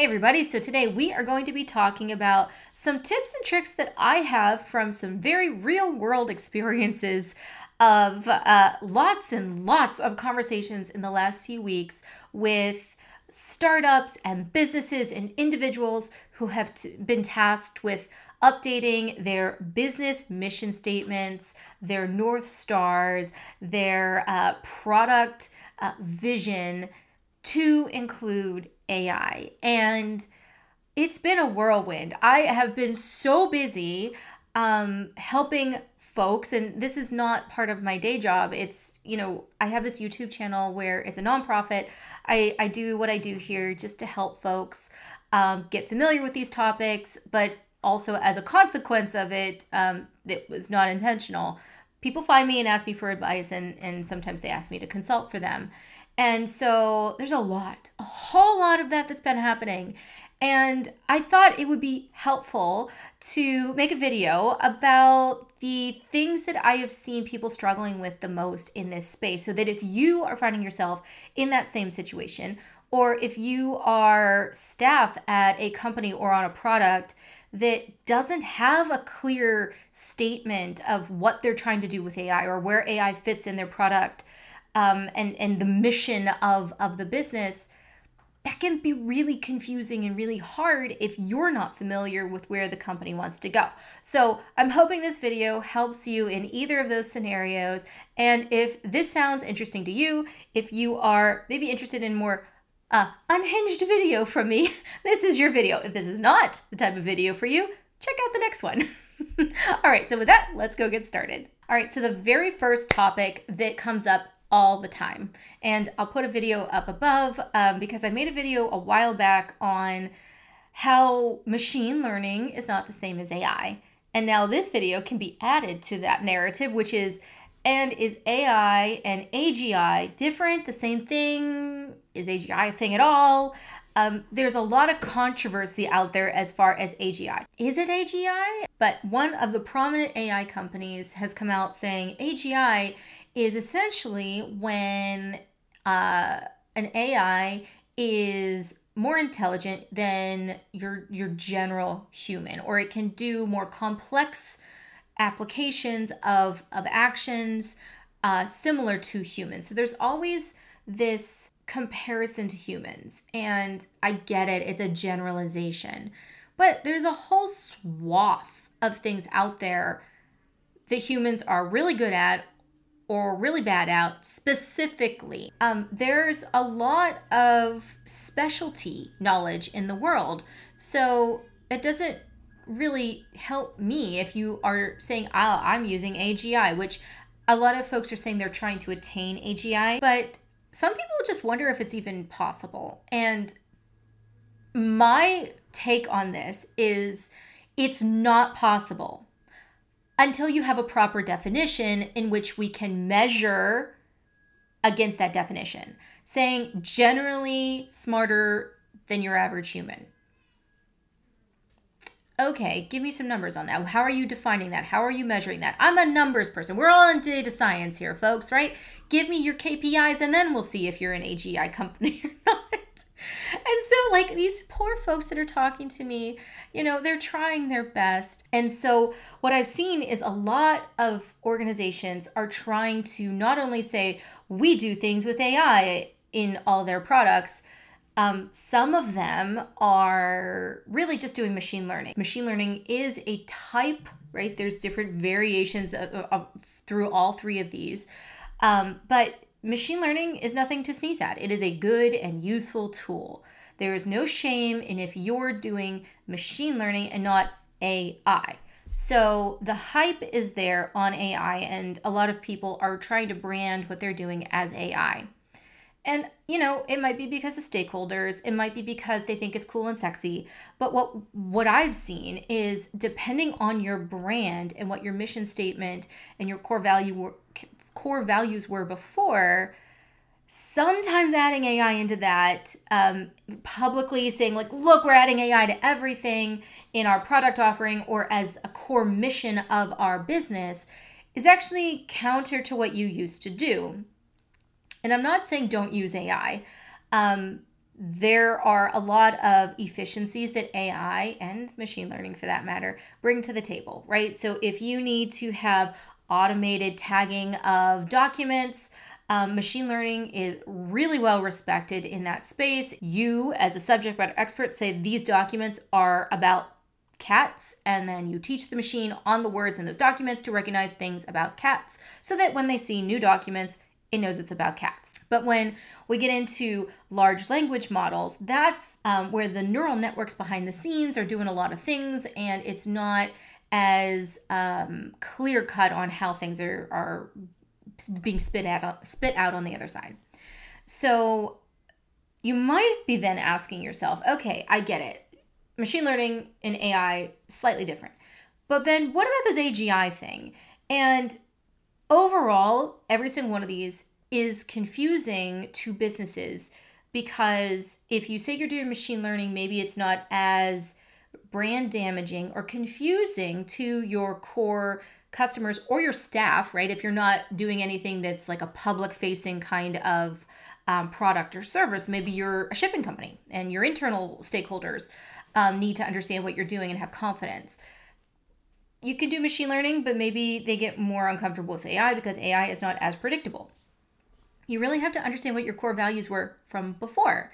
Hey everybody, so today we are going to be talking about some tips and tricks that I have from some very real world experiences of lots and lots of conversations in the last few weeks with startups and businesses and individuals who have been tasked with updating their business mission statements, their North Stars, their product vision to include AI. And it's been a whirlwind. I have been so busy helping folks, and this is not part of my day job. It's, you know, I have this YouTube channel where it's a nonprofit. I do what I do here just to help folks get familiar with these topics, but also as a consequence of it, it was not intentional. People find me and ask me for advice, and sometimes they ask me to consult for them. And so there's a whole lot of that's been happening. And I thought it would be helpful to make a video about the things that I have seen people struggling with the most in this space, so that if you are finding yourself in that same situation, or if you are staff at a company or on a product that doesn't have a clear statement of what they're trying to do with AI or where AI fits in their product, and the mission of the business, that can be really confusing and really hard if you're not familiar with where the company wants to go. So I'm hoping this video helps you in either of those scenarios. And if this sounds interesting to you, if you are maybe interested in more unhinged video from me, this is your video. If this is not the type of video for you, check out the next one. All right, so with that, let's go get started. All right, so the very first topic that comes up all the time. And I'll put a video up above because I made a video a while back on how machine learning is not the same as AI. And now this video can be added to that narrative, which is, and is AI and AGI different, the same thing? Is AGI a thing at all? There's a lot of controversy out there as far as AGI. Is it AGI? But one of the prominent AI companies has come out saying AGI is essentially when an AI is more intelligent than your general human, or it can do more complex applications of actions similar to humans. So there's always this comparison to humans, and I get it, it's a generalization, but there's a whole swath of things out there that humans are really good at or really bad at specifically. There's a lot of specialty knowledge in the world, so it doesn't really help me if you are saying, oh, I'm using AGI, which a lot of folks are saying they're trying to attain AGI, but some people just wonder if it's even possible. And my take on this is it's not possible until you have a proper definition in which we can measure against that definition, saying generally smarter than your average human. Okay, give me some numbers on that. How are you defining that? How are you measuring that? I'm a numbers person. We're all in data science here, folks, right? Give me your KPIs and then we'll see if you're an AGI company or not. And so like these poor folks that are talking to me, you know, they're trying their best. And so what I've seen is a lot of organizations are trying to not only say, we do things with AI in all their products. Some of them are really just doing machine learning. Machine learning is a type, right? There's different variations of through all three of these. But machine learning is nothing to sneeze at. It is a good and useful tool. There is no shame in if you're doing machine learning and not AI. So the hype is there on AI, and a lot of people are trying to brand what they're doing as AI. And, you know, it might be because of stakeholders, it might be because they think it's cool and sexy, but what I've seen is, depending on your brand and what your mission statement and your core values were before, sometimes adding AI into that, publicly saying like, look, we're adding AI to everything in our product offering or as a core mission of our business, is actually counter to what you used to do. And I'm not saying don't use AI. there are a lot of efficiencies that AI and machine learning, for that matter, bring to the table, right? So if you need to have automated tagging of documents, machine learning is really well respected in that space. You, as a subject matter expert, say these documents are about cats, and then you teach the machine on the words in those documents to recognize things about cats, so that when they see new documents, it knows it's about cats. But when we get into large language models, that's where the neural networks behind the scenes are doing a lot of things, and it's not as clear-cut on how things are being spit out on the other side. So you might be then asking yourself, okay, I get it. Machine learning and AI, slightly different. But then what about this AGI thing? And overall, every single one of these is confusing to businesses, because if you say you're doing machine learning, maybe it's not as brand damaging or confusing to your core customers or your staff, right? If you're not doing anything that's like a public-facing kind of product or service, maybe you're a shipping company and your internal stakeholders need to understand what you're doing and have confidence. You can do machine learning, but maybe they get more uncomfortable with AI because AI is not as predictable. You really have to understand what your core values were from before.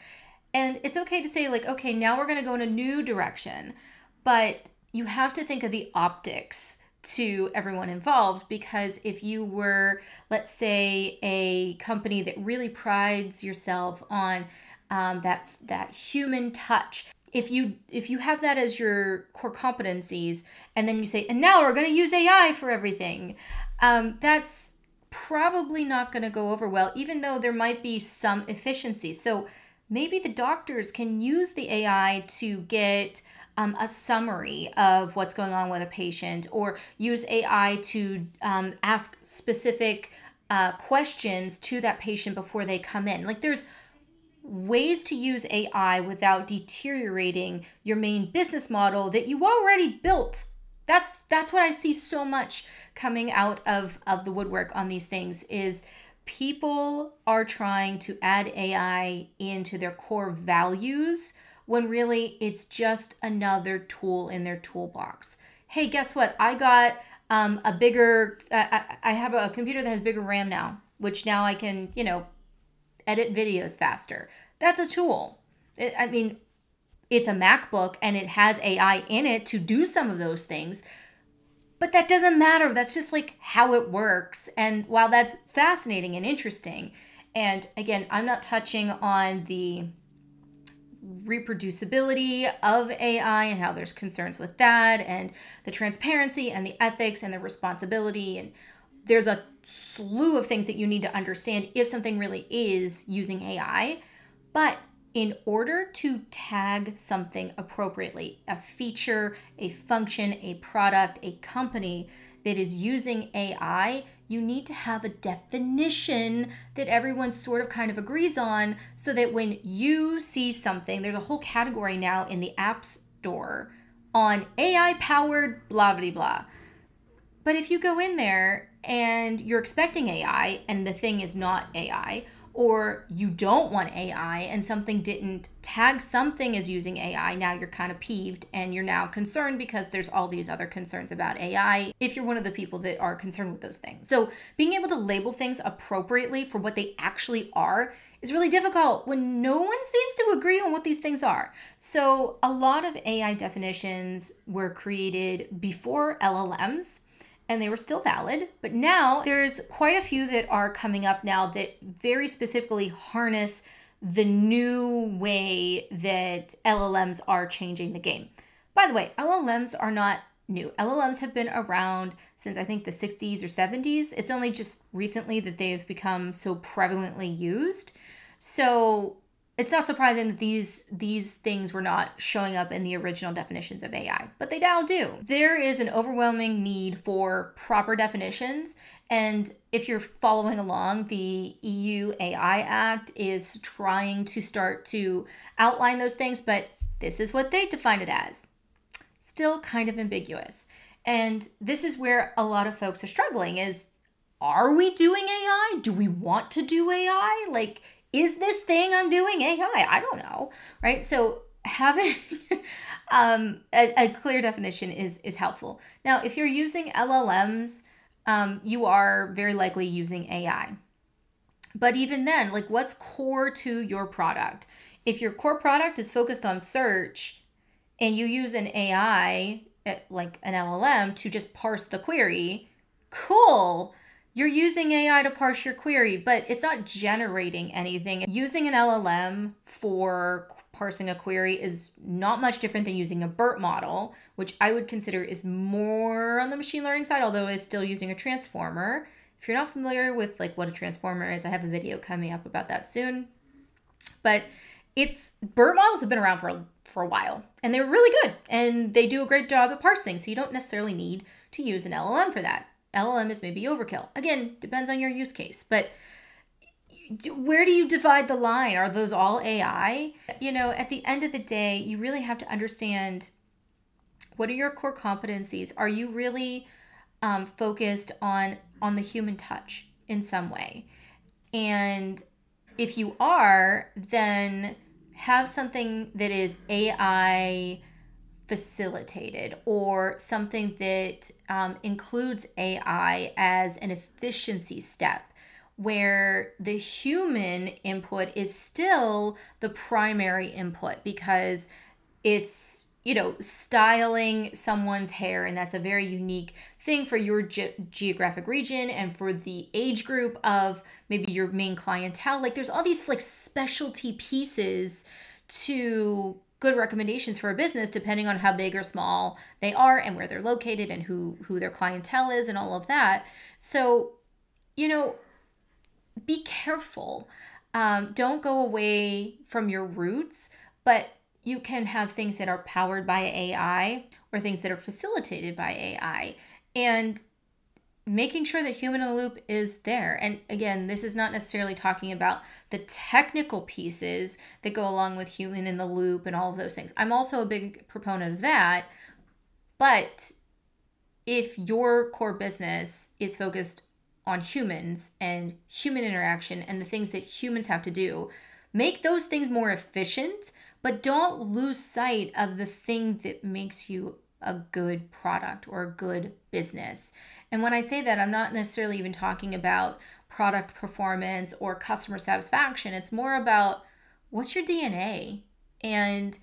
And it's okay to say, like, okay, now we're going to go in a new direction, but you have to think of the optics to everyone involved, because if you were, let's say, a company that really prides yourself on that human touch, if you have that as your core competencies, and then you say, and now we're going to use AI for everything, that's probably not going to go over well, even though there might be some efficiency. So maybe the doctors can use the AI to get a summary of what's going on with a patient, or use AI to ask specific questions to that patient before they come in. Like, there's ways to use AI without deteriorating your main business model that you already built. That's what I see so much coming out of the woodwork on these things, is people are trying to add AI into their core values when really it's just another tool in their toolbox. Hey, guess what? I got a bigger, I have a computer that has bigger RAM now, which now I can, you know, edit videos faster. That's a tool. I mean, it's a MacBook and it has AI in it to do some of those things, but that doesn't matter. That's just like how it works. And while that's fascinating and interesting, and again, I'm not touching on the reproducibility of AI and how there's concerns with that, and the transparency and the ethics and the responsibility, and there's a slew of things that you need to understand if something really is using AI. But in order to tag something appropriately, a feature, a function, a product, a company that is using AI, you need to have a definition that everyone sort of kind of agrees on, so that when you see something, there's a whole category now in the App Store on AI-powered blah-blah-blah. But if you go in there and you're expecting AI and the thing is not AI, or you don't want AI and something didn't tag something as using AI, now you're kind of peeved and you're now concerned because there's all these other concerns about AI, if you're one of the people that are concerned with those things. So being able to label things appropriately for what they actually are is really difficult when no one seems to agree on what these things are. So a lot of AI definitions were created before LLMs, and they were still valid, but now there's quite a few that are coming up now that very specifically harness the new way that LLMs are changing the game. By the way, LLMs are not new. LLMs have been around since I think the 60s or 70s. It's only just recently that they've become so prevalently used. So it's not surprising that these things were not showing up in the original definitions of AI, but they now do. There is an overwhelming need for proper definitions, and if you're following along, the EU AI Act is trying to start to outline those things, but this is what they defined it as. Still kind of ambiguous. And this is where a lot of folks are struggling is, are we doing AI? Do we want to do AI? Like, is this thing I'm doing AI? I don't know, right? So having a clear definition is helpful. Now, if you're using LLMs, you are very likely using AI. But even then, like, what's core to your product? If your core product is focused on search and you use an AI, like an LLM, to just parse the query, cool. You're using AI to parse your query, but it's not generating anything. Using an LLM for parsing a query is not much different than using a BERT model, which I would consider is more on the machine learning side, although it's still using a transformer. If you're not familiar with like what a transformer is, I have a video coming up about that soon. But it's, BERT models have been around for a while, and they're really good, and they do a great job at parsing, so you don't necessarily need to use an LLM for that. LLM is maybe overkill. Again, depends on your use case, but where do you divide the line? Are those all AI? You know, at the end of the day, you really have to understand, what are your core competencies? Are you really focused on the human touch in some way? And if you are, then have something that is AI facilitated, or something that includes AI as an efficiency step, where the human input is still the primary input, because it's, you know, styling someone's hair, and that's a very unique thing for your geographic region and for the age group of maybe your main clientele. Like, there's all these like specialty pieces to good recommendations for a business, depending on how big or small they are and where they're located and who their clientele is and all of that. So, you know, be careful. Don't go away from your roots, but you can have things that are powered by AI or things that are facilitated by AI, and making sure that human in the loop is there. And again, this is not necessarily talking about the technical pieces that go along with human in the loop and all of those things. I'm also a big proponent of that. But if your core business is focused on humans and human interaction and the things that humans have to do, make those things more efficient, but don't lose sight of the thing that makes you a good product or a good business. And when I say that, I'm not necessarily even talking about product performance or customer satisfaction. It's more about, what's your DNA? And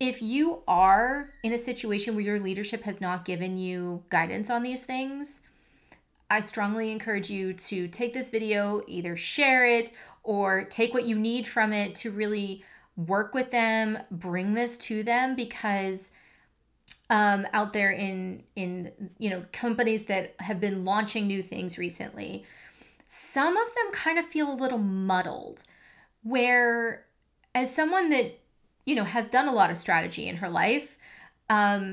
if you are in a situation where your leadership has not given you guidance on these things, I strongly encourage you to take this video, either share it or take what you need from it to really work with them, bring this to them, because out there in you know, companies that have been launching new things recently, some of them kind of feel a little muddled, where as someone that, you know, has done a lot of strategy in her life, I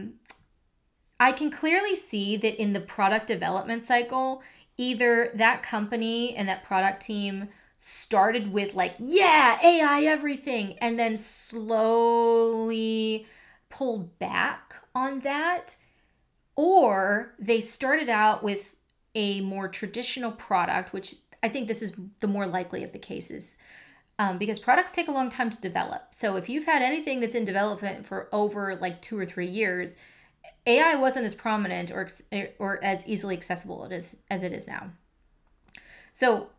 can clearly see that in the product development cycle, either that company and that product team started with like, yeah, AI everything, and then slowly pulled back on that, or they started out with a more traditional product, which I think this is the more likely of the cases, because products take a long time to develop. So if you've had anything that's in development for over like 2 or 3 years, AI wasn't as prominent or as easily accessible as it is now. So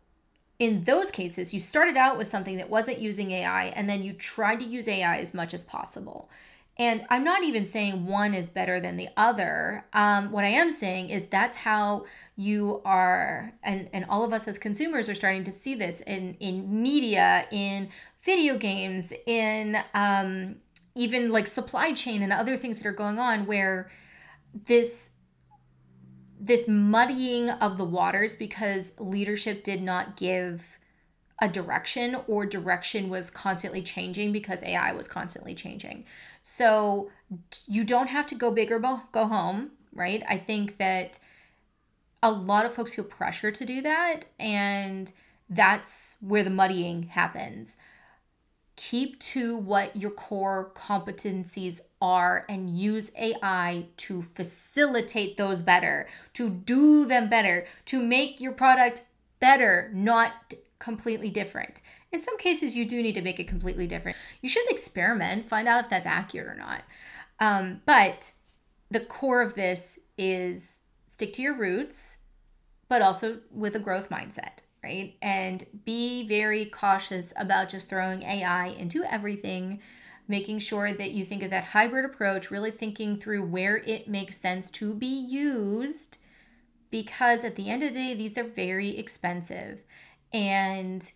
in those cases, you started out with something that wasn't using AI, and then you tried to use AI as much as possible. And I'm not even saying one is better than the other. What I am saying is that's how you are, and all of us as consumers are starting to see this in media, in video games, in even like supply chain and other things that are going on, where this muddying of the waters because leadership did not give a direction, or direction was constantly changing because AI was constantly changing. So you don't have to go big or go home, right? I think that a lot of folks feel pressure to do that, and that's where the muddying happens. Keep to what your core competencies are and use AI to facilitate those better, to do them better, to make your product better, not completely different. In some cases, you do need to make it completely different. You should experiment, find out if that's accurate or not. But the core of this is stick to your roots, but also with a growth mindset, right? And be very cautious about just throwing AI into everything, making sure that you think of that hybrid approach, really thinking through where it makes sense to be used, because at the end of the day, these are very expensive. And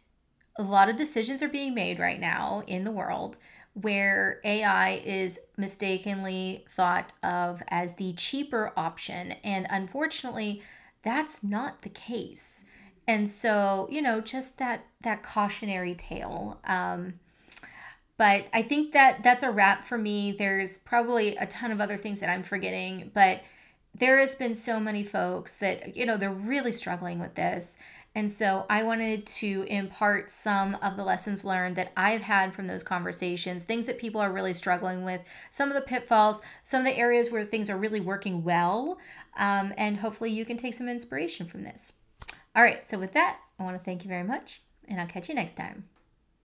a lot of decisions are being made right now in the world where AI is mistakenly thought of as the cheaper option. And unfortunately, that's not the case. And so, you know, just that cautionary tale. But I think that that's a wrap for me. There's probably a ton of other things that I'm forgetting, but there has been so many folks that, you know, they're really struggling with this. And so I wanted to impart some of the lessons learned that I've had from those conversations, things that people are really struggling with, some of the pitfalls, some of the areas where things are really working well, and hopefully you can take some inspiration from this. All right, so with that, I want to thank you very much, and I'll catch you next time.